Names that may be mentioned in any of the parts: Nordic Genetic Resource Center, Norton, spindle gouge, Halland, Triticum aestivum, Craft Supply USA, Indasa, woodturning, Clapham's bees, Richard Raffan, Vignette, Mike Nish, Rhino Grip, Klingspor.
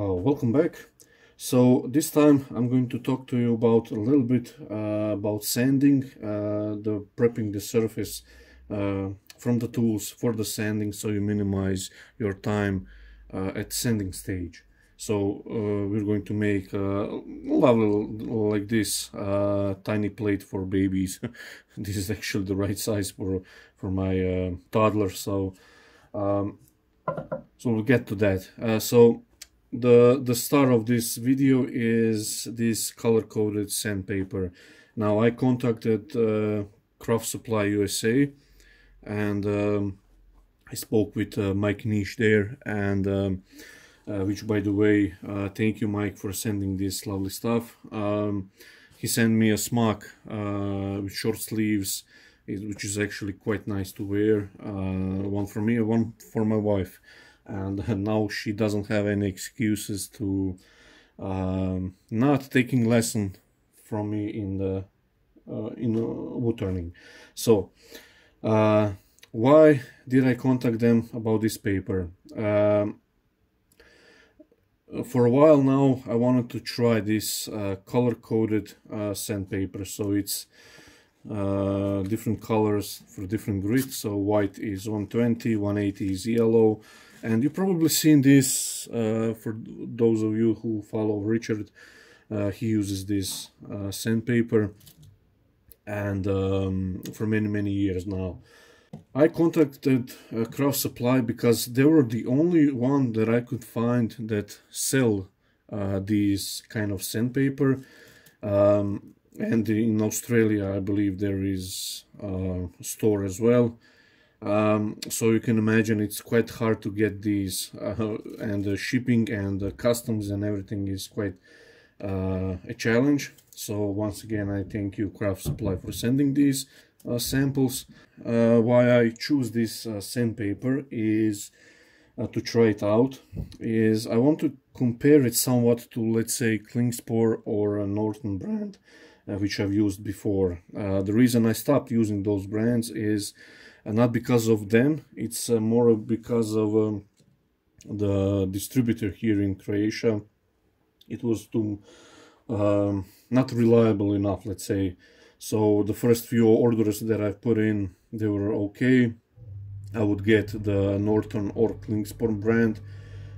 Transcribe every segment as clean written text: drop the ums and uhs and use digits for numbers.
Welcome back. So this time I'm going to talk to you about a little bit about sanding, the prepping the surface from the tools for the sanding, so you minimize your time at sanding stage. So we're going to make a lovely like this tiny plate for babies. This is actually the right size for my toddler. So we'll get to that. So the star of this video is this color-coded sandpaper. Now I contacted Craft Supply USA, and I spoke with Mike Nish there, and which, by the way, thank you, Mike, for sending this lovely stuff. He sent me a smock with short sleeves, which is actually quite nice to wear. One for me, one for my wife. And now she doesn't have any excuses to not taking lesson from me in the wood turning. So why did I contact them about this paper? For a while now I wanted to try this color-coded sandpaper. So it's different colors for different grids. So white is 120, 180 is yellow. And you've probably seen this, for those of you who follow Richard, he uses this sandpaper, and for many, many years now. I contacted Craft Supply because they were the only one that I could find that sell these kind of sandpaper. And in Australia, I believe there is a store as well. So you can imagine it's quite hard to get these, and the shipping and the customs and everything is quite a challenge. So once again, I thank you, Craft Supply, for sending these samples. Why I choose this sandpaper is to try it out. Is I want to compare it somewhat to, let's say, Klingspor or a Norton brand, which I've used before. The reason I stopped using those brands is not because of them, it's more because of the distributor here in Croatia. It was too not reliable enough, let's say. So the first few orders that I put in, they were okay. I would get the Norton or Klingspor brand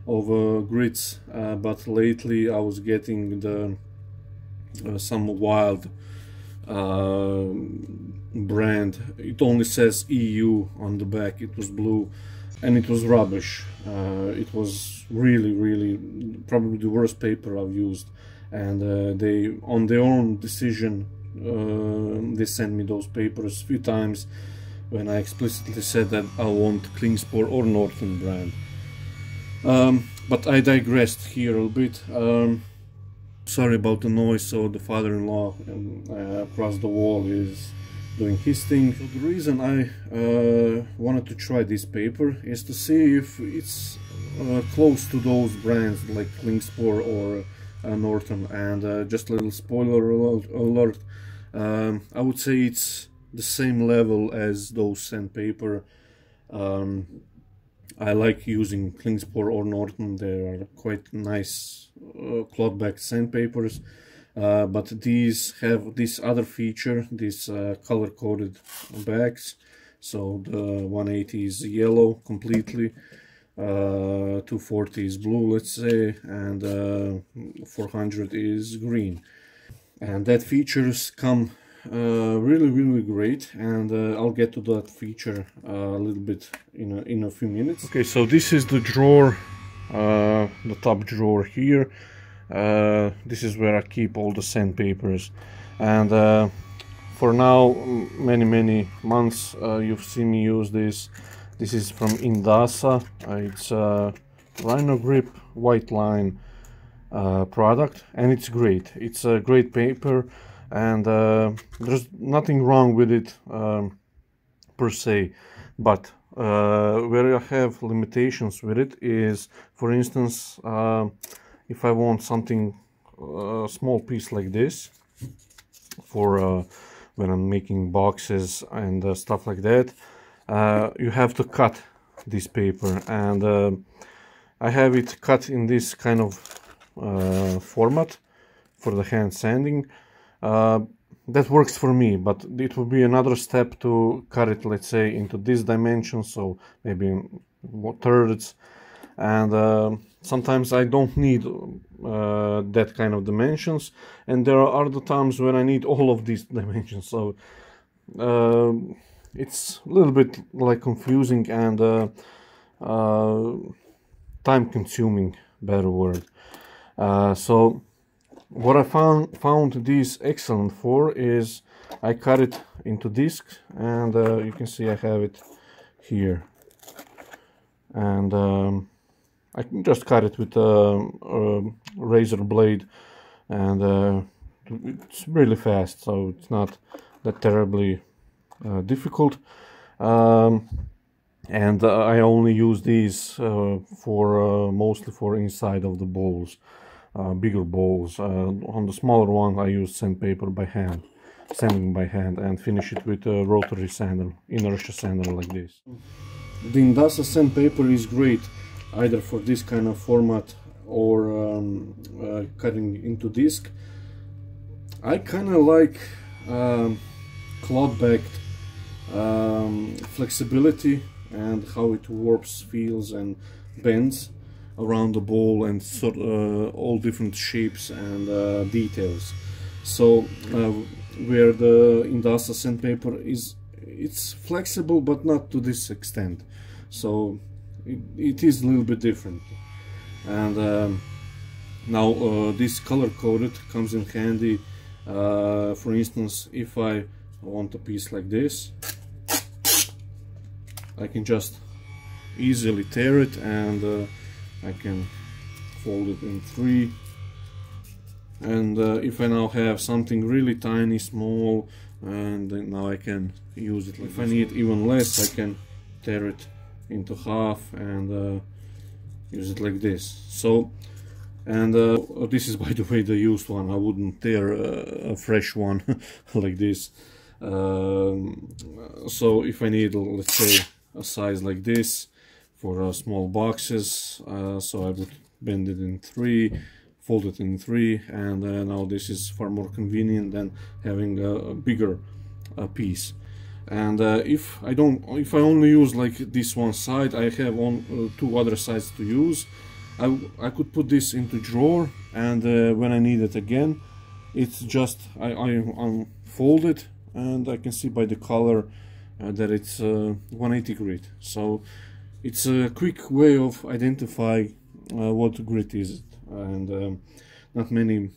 of grids, but lately I was getting the some wild brand. It only says EU on the back. It was blue and it was rubbish. It was really probably the worst paper I've used, and they, on their own decision, they sent me those papers a few times when I explicitly said that I want Klingspor or Norton brand. But I digressed here a little bit. Sorry about the noise. So the father-in-law across the wall is doing his thing. So the reason I wanted to try this paper is to see if it's close to those brands like Klingspor or Norton. And just a little spoiler alert, I would say it's the same level as those sandpaper. I like using Klingspor or Norton. They are quite nice cloth-backed sandpapers. But these have this other feature, these color-coded bags. So the 180 is yellow completely, 240 is blue, let's say, and 400 is green. And that features come really great, and I'll get to that feature a little bit in a few minutes. Okay, so this is the drawer, the top drawer here. This is where I keep all the sandpapers, and for now, many months, you've seen me use this. This is from Indasa. It's a Rhino Grip white line product, and it's great. It's a great paper, and there's nothing wrong with it per se, but where I have limitations with it is, for instance, if I want something, a small piece like this, for when I'm making boxes and stuff like that, you have to cut this paper, and I have it cut in this kind of format for the hand sanding. That works for me, but it would be another step to cut it, let's say, into this dimension, so maybe 1/3. And sometimes I don't need that kind of dimensions, and there are the times when I need all of these dimensions, so it's a little bit like confusing and time-consuming, better word. So what I found these excellent for is I cut it into discs, and you can see I have it here, and I can just cut it with a razor blade, and it's really fast, so it's not that terribly difficult. And I only use these for mostly for inside of the bowls, bigger bowls. On the smaller one I use sandpaper by hand, sanding by hand, and finish it with a rotary sander, inertia sander like this. The Indasa sandpaper is great either for this kind of format or cutting into disc. I kind of like cloth-backed flexibility and how it warps, feels and bends around the bowl, and sort all different shapes and details. So where the Indasa sandpaper is, it's flexible but not to this extent, so it is a little bit different. And now this color coded comes in handy. For instance, if I want a piece like this, I can just easily tear it, and I can fold it in three. And if I now have something really tiny, small, and now I can use it. If I need even less, I can tear it into half and use it like this. So, and this is, by the way, the used one. I wouldn't tear a fresh one like this. So if I need, let's say, a size like this for small boxes, so I would bend it in three, fold it in three, and now this is far more convenient than having a bigger piece. And if I only use like this one side, I have two other sides to use. I could put this into drawer, and when I need it again, it's just I unfold it, and I can see by the color that it's 180 grit. So it's a quick way of identifying what grit is, and not many,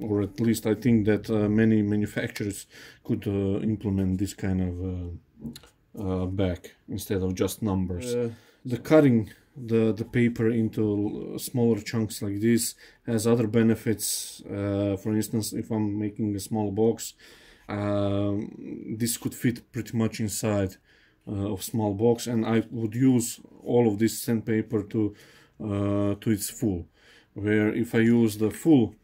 or at least I think that many manufacturers could implement this kind of back instead of just numbers. The cutting the paper into smaller chunks like this has other benefits. For instance, if I'm making a small box, this could fit pretty much inside of small box, and I would use all of this sandpaper to its full. Where if I use the full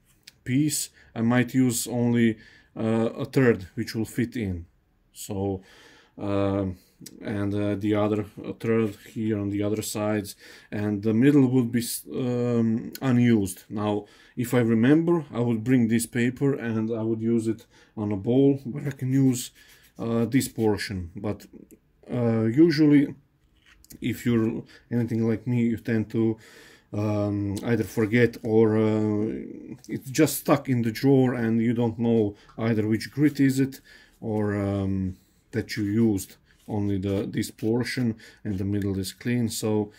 piece, I might use only 1/3 which will fit in. So and the other 1/3 here on the other sides, and the middle would be unused. Now if I remember, I would bring this paper and I would use it on a bowl where I can use this portion. But usually if you're anything like me, you tend to either forget, or it's just stuck in the drawer and you don't know either which grit is it, or that you used only this portion and the middle is clean. So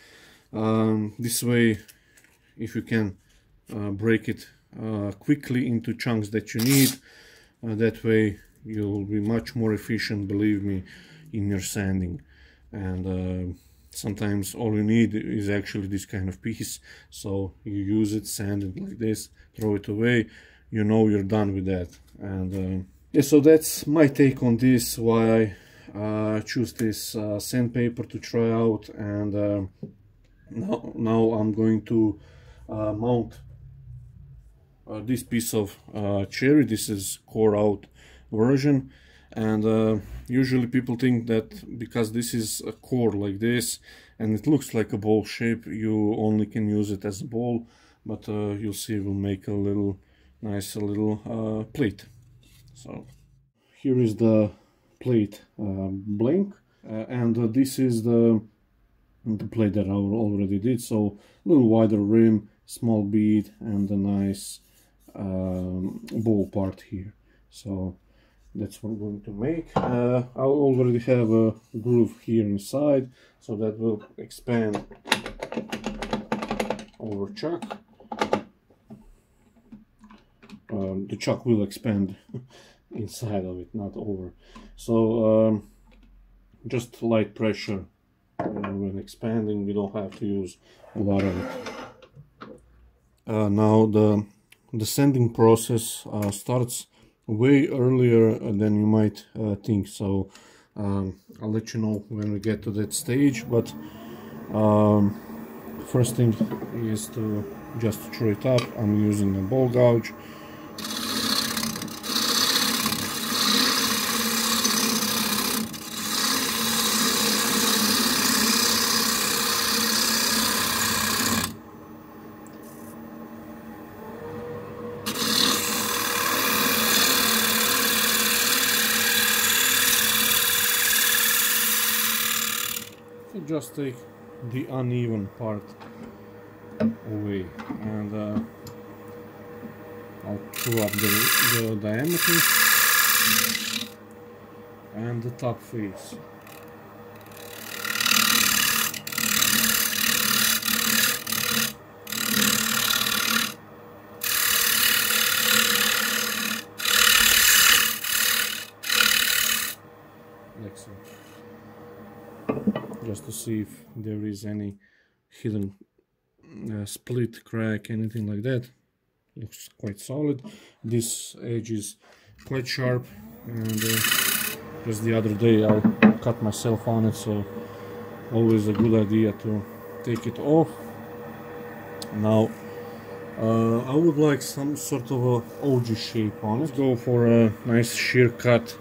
this way, if you can break it quickly into chunks that you need, that way you'll be much more efficient, believe me, in your sanding. And sometimes all you need is actually this kind of piece, so you use it, sand it like this, throw it away, you know you're done with that. And yeah, so that's my take on this, why I choose this sandpaper to try out. And now I'm going to mount this piece of cherry. This is core out version, And usually people think that because this is a core like this and it looks like a ball shape, you only can use it as a ball, but you'll see we'll make a little nice little plate. So here is the plate blank, and this is the plate that I already did, so a little wider rim, small bead, and a nice ball part here. So that's what we're going to make. I already have a groove here inside, so that will expand over chuck. The chuck will expand inside of it, not over. So just light pressure when expanding, we don't have to use a lot of it. Now the sanding process starts way earlier than you might think, so I'll let you know when we get to that stage, but first thing is to just throw it up. I'm using a ball gouge. Just take the uneven part away, and I'll pull up the diameter and the top face. Just to see if there is any hidden split, crack, anything like that. Looks quite solid. This edge is quite sharp, and just the other day I cut myself on it, so always a good idea to take it off. Now I would like some sort of a OG shape on it. Let's go for a nice sheer cut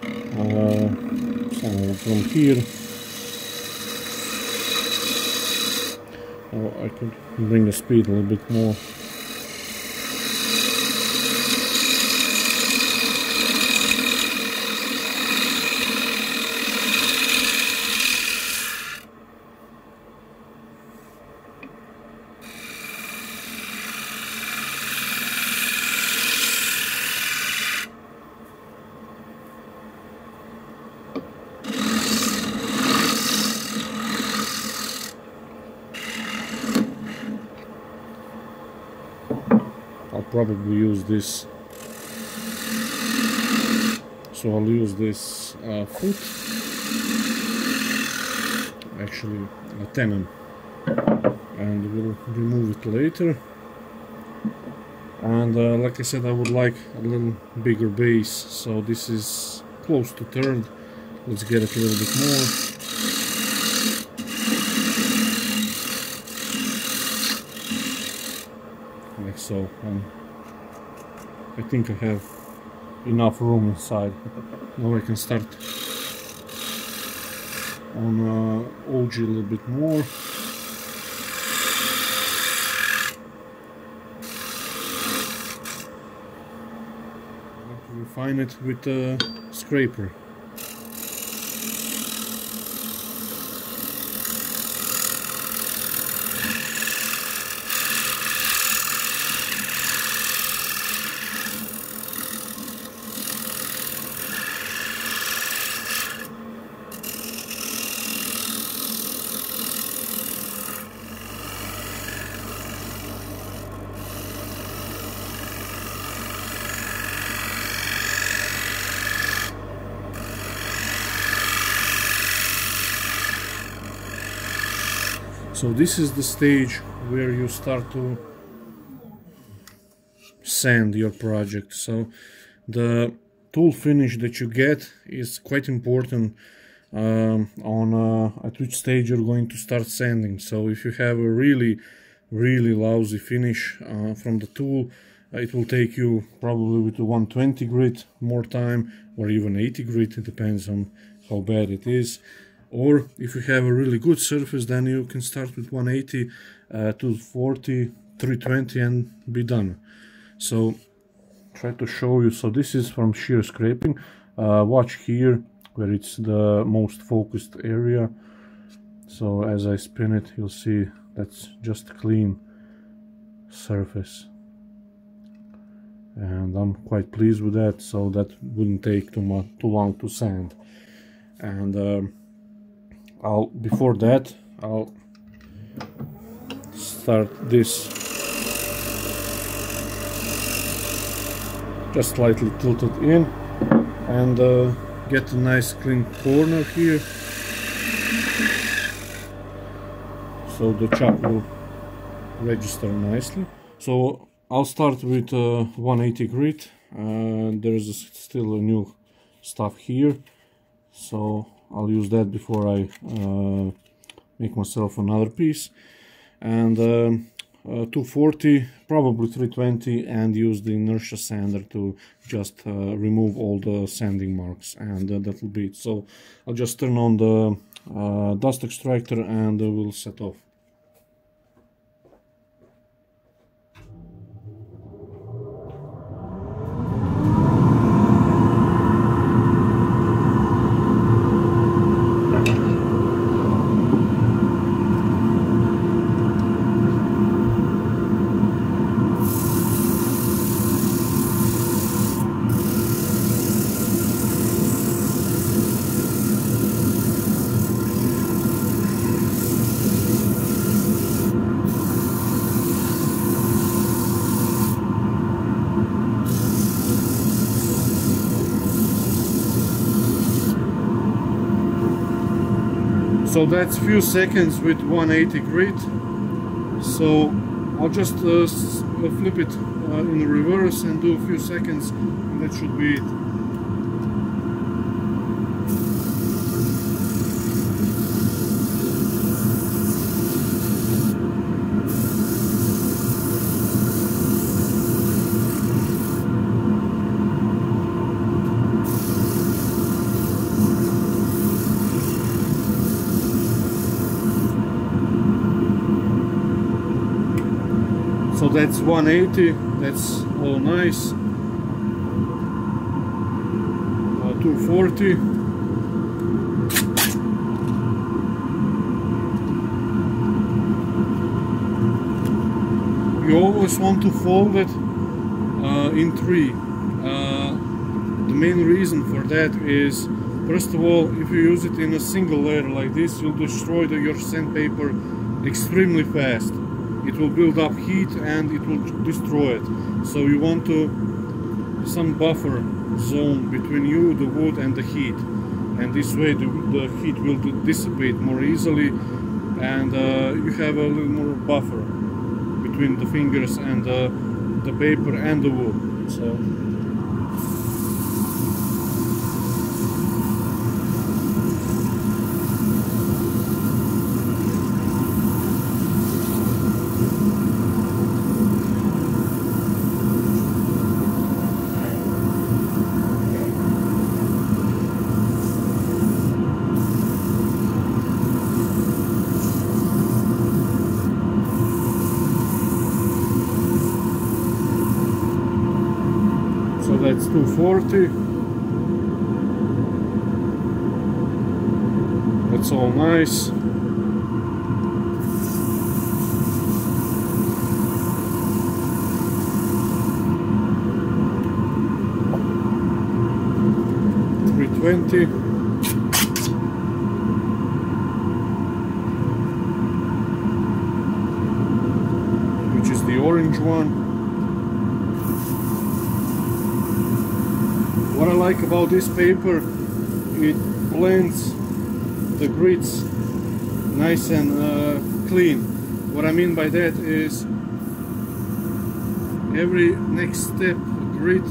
from here. I could bring the speed a little bit more. Probably use this, so I'll use this foot, actually a tenon, and we'll remove it later. And like I said, I would like a little bigger base, so this is close to turned. Let's get it a little bit more. So I think I have enough room inside. Now I can start on OG a little bit more. I have to refine it with a scraper. So this is the stage where you start to sand your project. So the tool finish that you get is quite important on at which stage you're going to start sanding. So if you have a really lousy finish from the tool, It will take you probably with the 120 grit more time, or even 80 grit, it depends on how bad it is. Or if you have a really good surface, then you can start with 180, 240, 320 and be done. So try to show you. So this is from shear scraping. Watch here where it's the most focused area. So as I spin it, you'll see that's just a clean surface, and I'm quite pleased with that. So that wouldn't take too long to sand. And before that I'll start this just slightly tilted in, and get a nice clean corner here, so the chop will register nicely. So I'll start with 180 grit, and there's still a new stuff here, so I'll use that before I make myself another piece. And 240, probably 320, and use the inertia sander to just remove all the sanding marks, and that'll be it. So I'll just turn on the dust extractor and we'll set off. So that's few seconds with 180 grit. So I'll just flip it in reverse and do a few seconds, and that should be it. So that's 180, that's all nice. 240. You always want to fold it in three. The main reason for that is, first of all, if you use it in a single layer like this, you'll destroy your sandpaper extremely fast. It will build up heat and it will destroy it. So you want to some buffer zone between you, the wood and the heat, and this way the heat will dissipate more easily, and you have a little more buffer between the fingers and the paper and the wood. So that's 240. That's all nice. $320. Which is the orange one. What I like about this paper, it blends the grits nice and clean. What I mean by that is every next step grit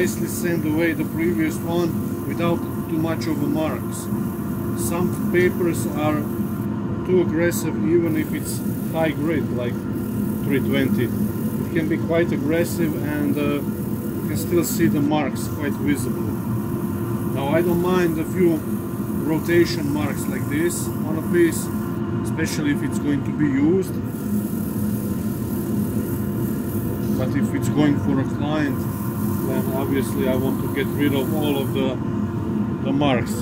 nicely sand away the previous one without too much of a marks. Some papers are too aggressive even if it's high grit like 320. can be quite aggressive, and you can still see the marks quite visible. Now I don't mind a few rotation marks like this on a piece, especially if it's going to be used. But if it's going for a client, then obviously I want to get rid of all of the marks,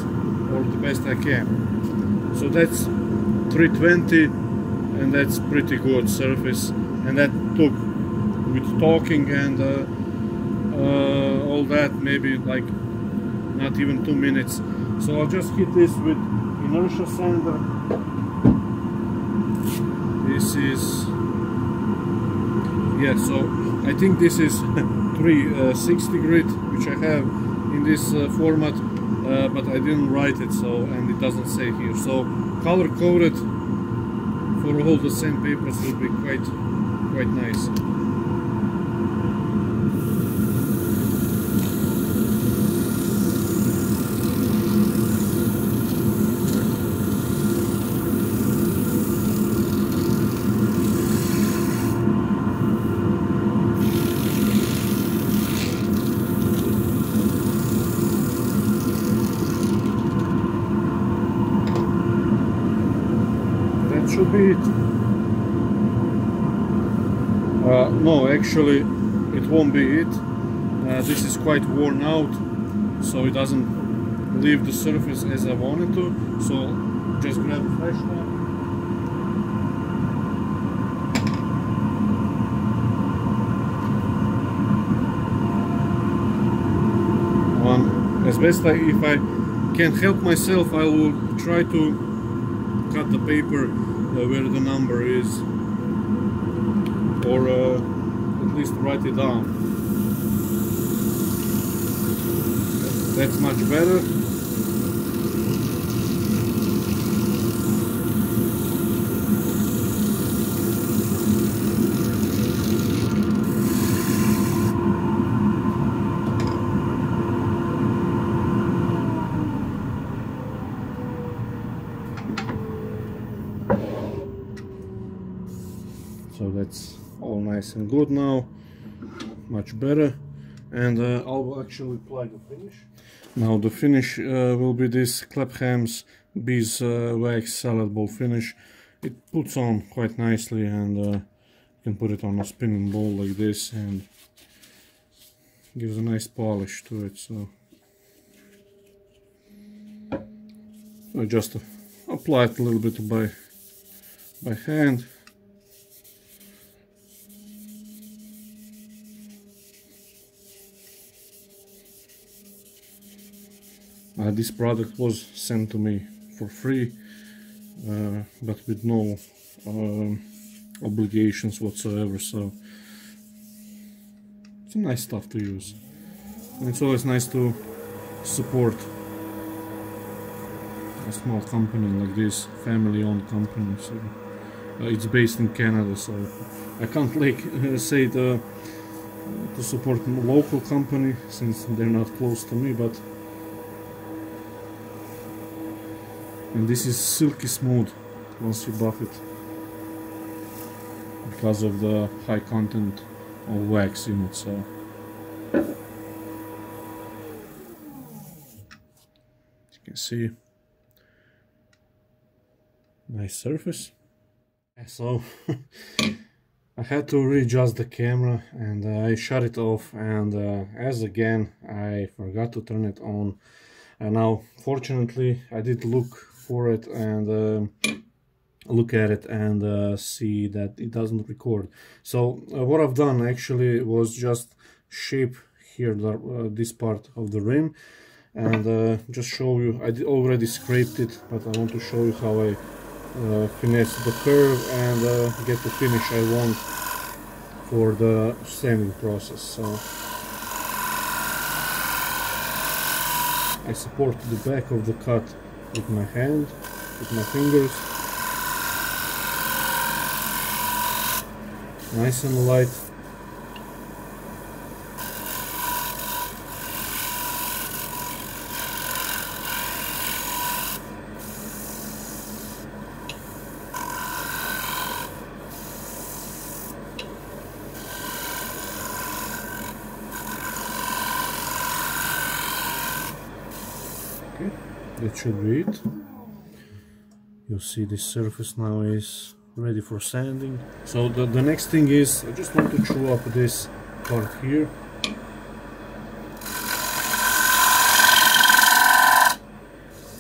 or the best I can. So that's 320, and that's pretty good surface, and that took with talking and all that maybe like not even 2 minutes. So I'll just hit this with inertia sander. This is, yeah, so I think this is 360 grit, which I have in this format, but I didn't write it, so, and it doesn't say here. So color coded for all the sandpapers would be quite nice. No, actually it won't be it. This is quite worn out, so it doesn't leave the surface as I wanted to. So just grab a fresh one. As best if I can help myself, I will try to cut the paper where the number is, or at least write it down. That's much better. So that's all nice and good now, much better. And I'll actually apply the finish. Now the finish will be this Clapham's Bees Wax Salad Bowl finish. It puts on quite nicely, and you can put it on a spinning bowl like this, and gives a nice polish to it. So I just apply it a little bit by hand. This product was sent to me for free, but with no obligations whatsoever, so it's a nice stuff to use, and it's always nice to support a small company like this, family-owned company. So it's based in Canada, so I can't like say to support a local company since they're not close to me, but. And this is silky smooth once you buff it, because of the high content of wax in it. So as you can see, nice surface. So I had to readjust the camera, and I shut it off, and as again I forgot to turn it on. And now fortunately I did look for it and look at it and see that it doesn't record. So what I've done actually was just shape here this part of the rim, and just show you. I already scraped it, but I want to show you how I finesse the curve and get the finish I want for the sanding process. So I support the back of the cut with my hand, with my fingers, nice and light. it should read. You see this surface now is ready for sanding. So the next thing is, I just want to chew up this part here.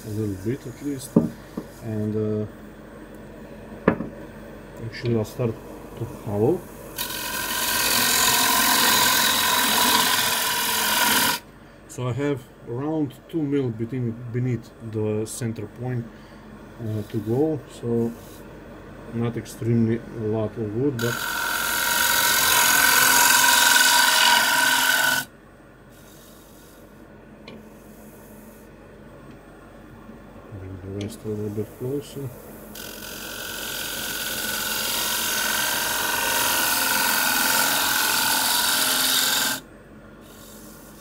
A little bit at least. And actually I'll start to hollow. So I have around 2 mil beneath the center point to go, so not extremely a lot of wood, but bring the rest a little bit closer.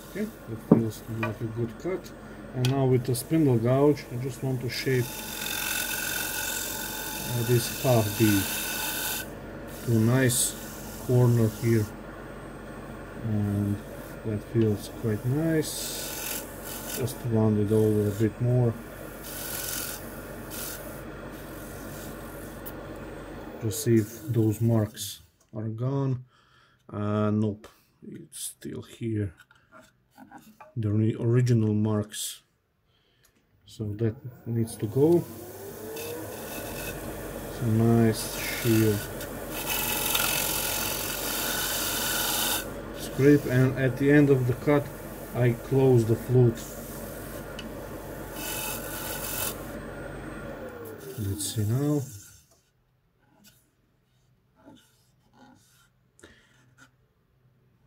Okay, that feels like a good cut. And now with the spindle gouge, I just want to shape this half bead to a nice corner here, and that feels quite nice. Just round it over a bit more, to see if those marks are gone. Nope, it's still here, the original marks, so that needs to go. So nice shear scrape, and at the end of the cut I close the flute. Let's see now.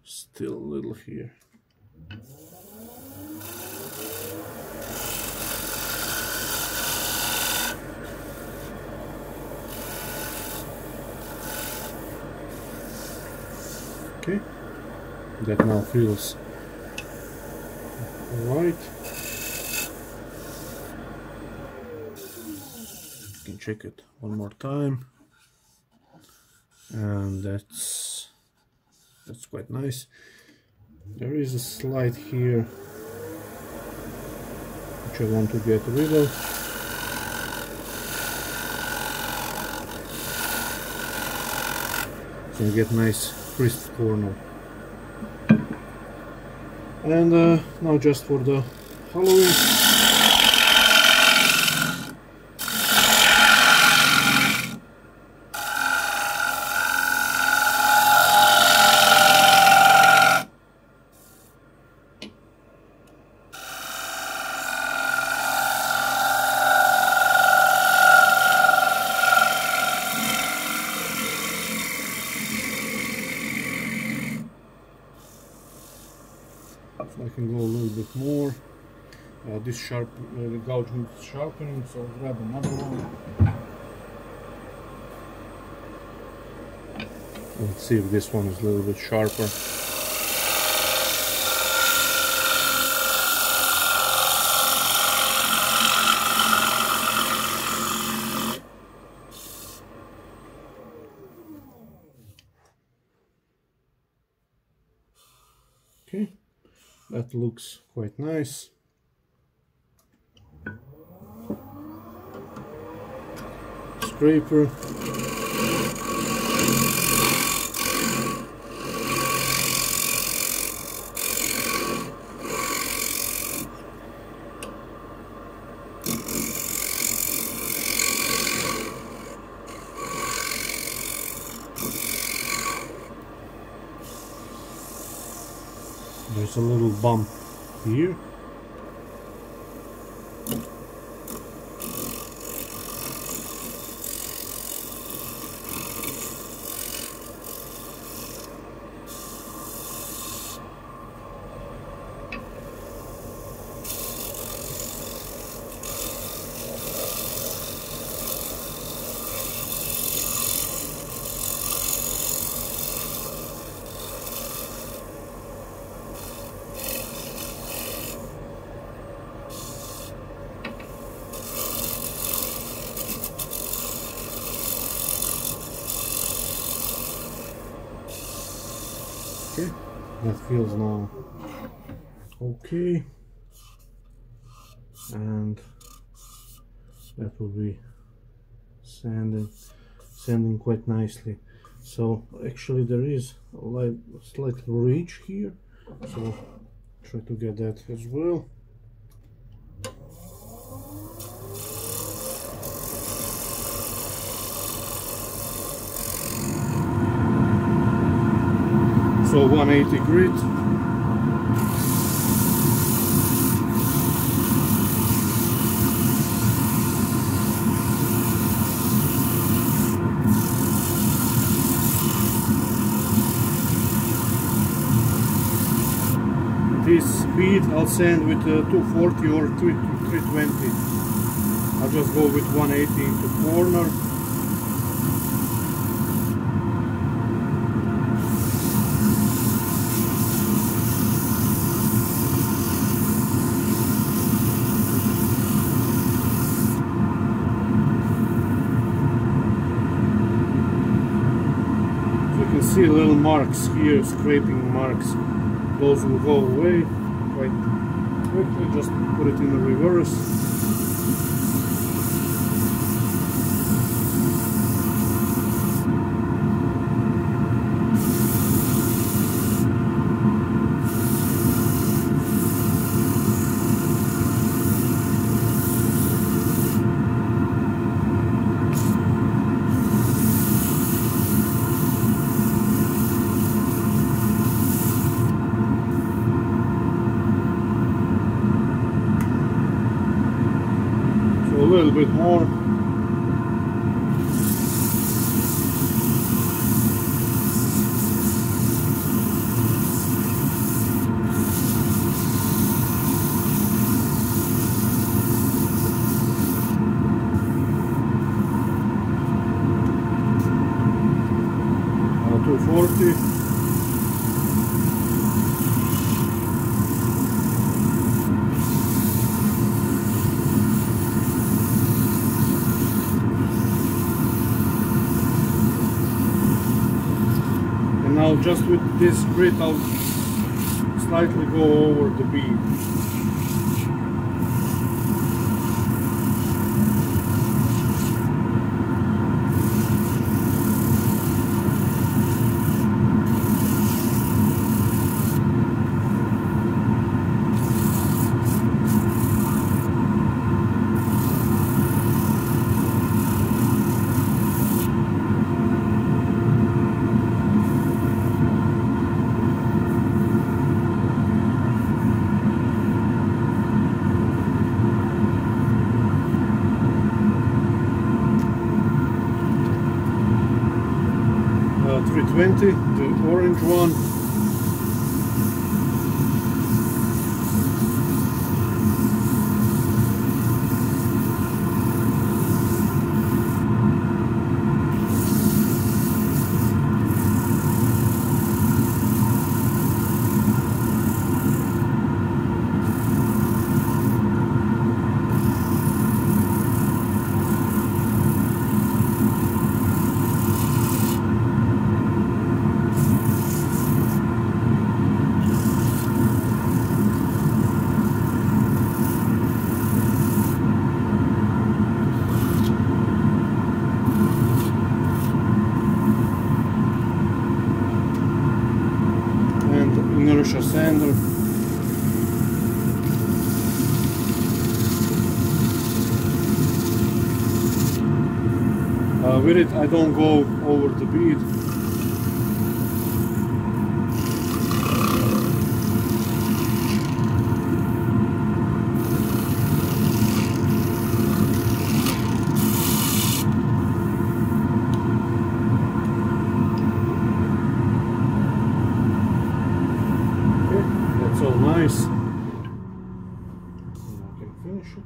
Still a little here. Okay, that now feels right. You can check it one more time, and that's quite nice. There is a slide here which I want to get rid of. So I get nice crisp corner. And now just for the hollowing. I can go a little bit more. This sharp gouge needs sharpening, so I'll grab another one. Let's see if this one is a little bit sharper. Okay. That looks quite nice. Scraper. There's a little bump here. That feels now okay, and that will be sanding quite nicely. So actually there is a slight ridge here, so try to get that as well. So 180 grit. Speed I'll send with 240 or 320. I'll just go with 180 into corner. So you can see little marks here, scraping marks. Those will go away quite quickly, just put it in the reverse. A little bit more. Just with this grit, I'll slightly go over the bead. The orange one. With it, I don't go over the bead. Okay, that's all nice. I can finish it.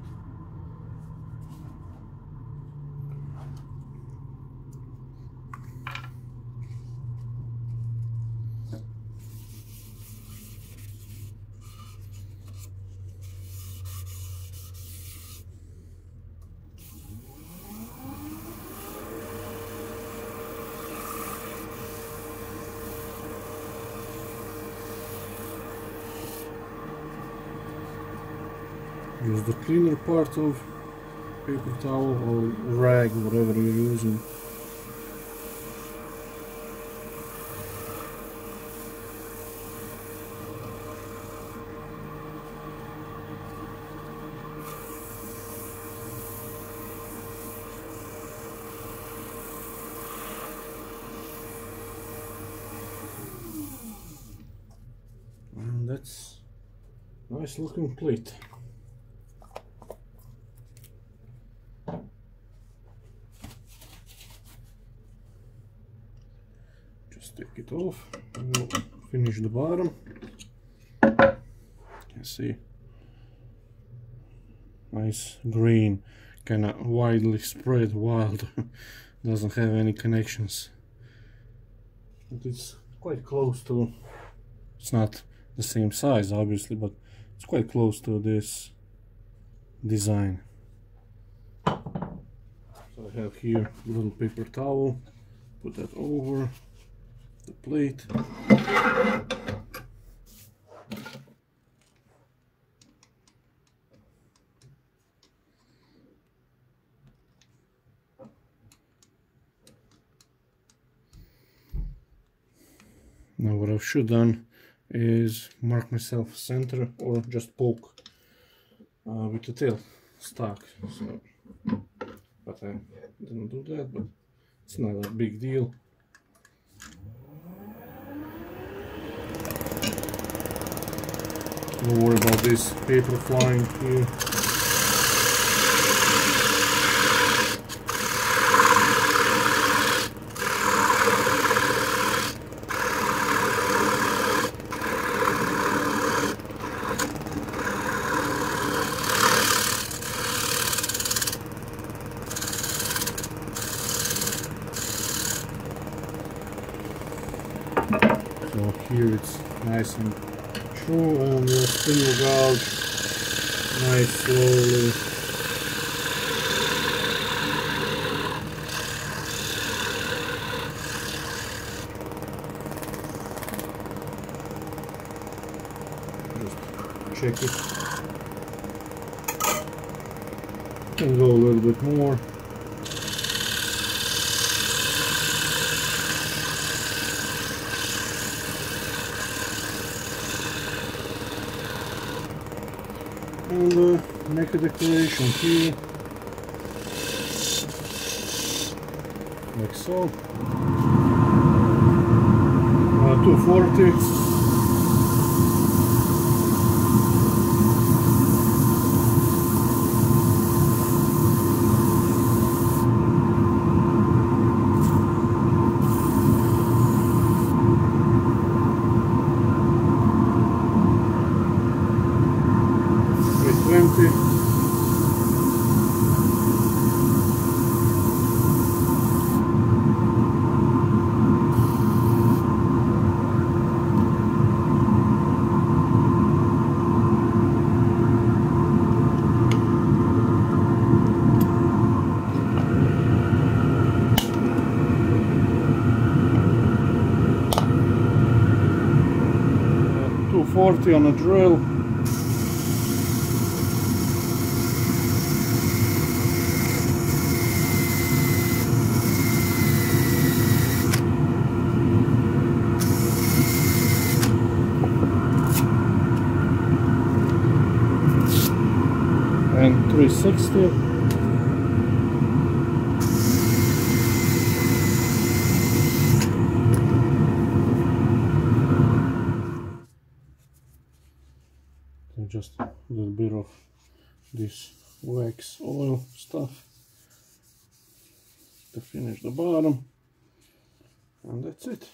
Use the cleaner part of paper towel or rag, whatever you're using. And that's nice looking plate. Take it off and we'll finish the bottom. You can see nice green, kind of widely spread, wild, doesn't have any connections, but it's quite close to, it's not the same size obviously, but it's quite close to this design. So I have here a little paper towel, put that over the plate. Now what I should have done is mark myself center or just poke with the tail stock. So, but I didn't do that, but it's not a big deal. Don't worry about this paper flying here. So here it's nice and true, and we'll spin the gouge nice slowly. Just check it. Can go a little bit more. And make a decoration here, like so. 240. On a drill. And 360. Just a little bit of this wax oil stuff to finish the bottom, and that's it.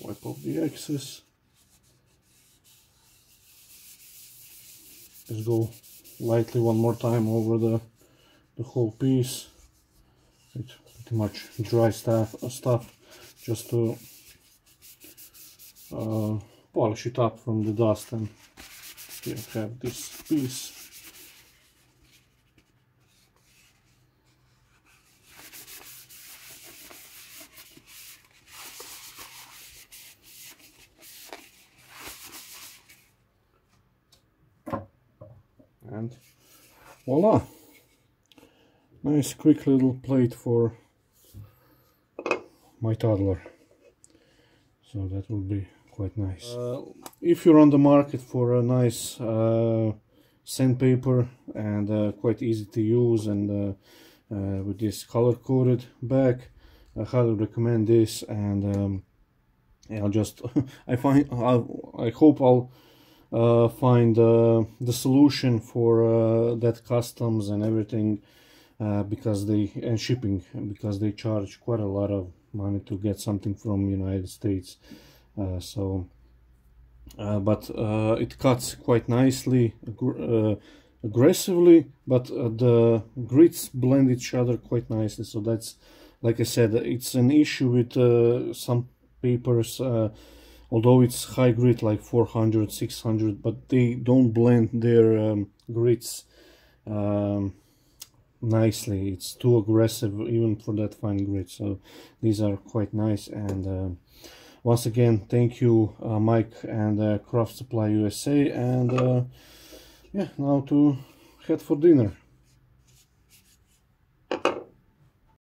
Wipe off the excess. Just go lightly one more time over the whole piece. It's pretty much dry stuff just to polish it up from the dust. And here I have this piece. And Voila! Nice quick little plate for my toddler. So that will be quite nice. If you're on the market for a nice sandpaper and quite easy to use and with this color-coded bag, I highly recommend this. And I'll just I hope I'll find the solution for that customs and everything, because and shipping, because they charge quite a lot of money to get something from United States. But it cuts quite nicely, aggressively, but the grits blend each other quite nicely. So that's, like I said, it's an issue with some papers, although it's high grit, like 400, 600, but they don't blend their grits nicely. It's too aggressive even for that fine grit. So these are quite nice. And once again, thank you, Mike and Craft Supply USA. And yeah, now to head for dinner.